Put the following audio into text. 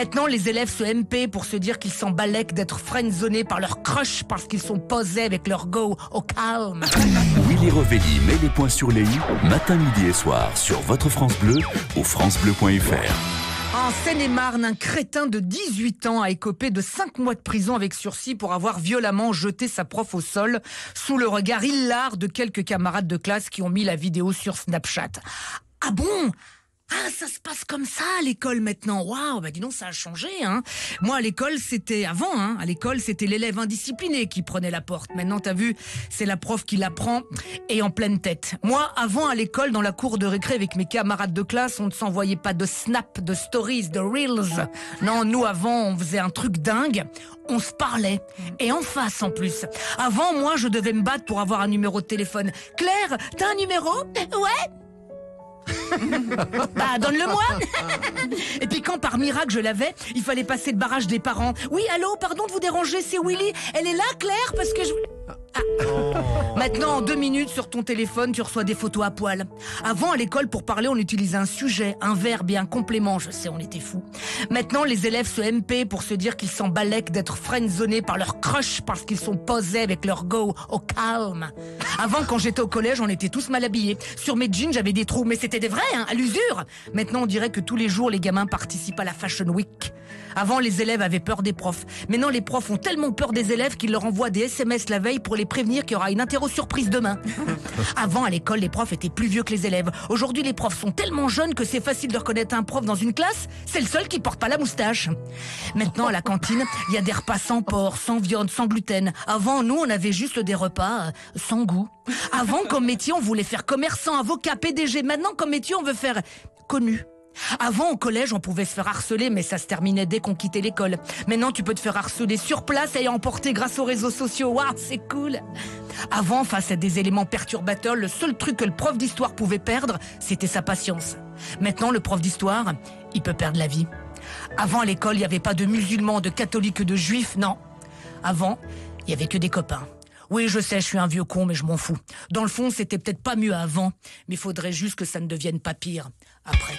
maintenant, les élèves se MP pour se dire qu'ils s'en balèquent d'être friendzonés par leur crush parce qu'ils sont posés avec leur go au calme. Willy Rovelli met les points sur les i, matin, midi et soir, sur votre France Bleu, au francebleu.fr. En Seine-et-Marne, un crétin de 18 ans a écopé de 5 mois de prison avec sursis pour avoir violemment jeté sa prof au sol sous le regard hilar de quelques camarades de classe qui ont mis la vidéo sur Snapchat. Ah bon ? Ah, ça se passe comme ça à l'école maintenant. Waouh, bah dis donc, ça a changé, hein. Moi, à l'école, c'était avant, hein. À l'école, c'était l'élève indiscipliné qui prenait la porte. Maintenant, t'as vu, c'est la prof qui la prend et en pleine tête. Moi, avant, à l'école, dans la cour de récré avec mes camarades de classe, on ne s'envoyait pas de snaps, de stories, de reels. Non, nous, avant, on faisait un truc dingue. On se parlait. Et en face, en plus. Avant, moi, je devais me battre pour avoir un numéro de téléphone. Claire, t'as un numéro ? Ouais. Bah, donne-le-moi. Et puis quand par miracle je l'avais, il fallait passer le barrage des parents. Oui, allô, pardon de vous déranger, c'est Willy. Elle est là, Claire, parce que je... Ah. Maintenant, en 2 minutes, sur ton téléphone, tu reçois des photos à poil. Avant, à l'école, pour parler, on utilisait un sujet, un verbe et un complément. Je sais, on était fous. Maintenant, les élèves se MP pour se dire qu'ils s'en balèquent d'être friendzonés par leur crush parce qu'ils sont posés avec leur go au calme. Avant, quand j'étais au collège, on était tous mal habillés. Sur mes jeans, j'avais des trous, mais c'était des vrais, hein, à l'usure. Maintenant, on dirait que tous les jours, les gamins participent à la Fashion Week. Avant, les élèves avaient peur des profs. Maintenant, les profs ont tellement peur des élèves qu'ils leur envoient des SMS la veille pour les prévenir qu'il y aura une interro surprise demain. Avant, à l'école, les profs étaient plus vieux que les élèves. Aujourd'hui, les profs sont tellement jeunes que c'est facile de reconnaître un prof dans une classe. C'est le seul qui porte pas la moustache. Maintenant, à la cantine, il y a des repas sans porc, sans viande, sans gluten. Avant, nous, on avait juste des repas sans goût. Avant, comme métier, on voulait faire commerçant, avocat, PDG. Maintenant, comme métier, on veut faire connu. Avant, au collège, on pouvait se faire harceler, mais ça se terminait dès qu'on quittait l'école. Maintenant, tu peux te faire harceler sur place et emporter grâce aux réseaux sociaux. Waouh, c'est cool. Avant, face à des éléments perturbateurs, le seul truc que le prof d'histoire pouvait perdre, c'était sa patience. Maintenant, le prof d'histoire, il peut perdre la vie. Avant, à l'école, il n'y avait pas de musulmans, de catholiques, de juifs, non. Avant, il n'y avait que des copains. Oui, je sais, je suis un vieux con, mais je m'en fous. Dans le fond, c'était peut-être pas mieux avant, mais il faudrait juste que ça ne devienne pas pire après.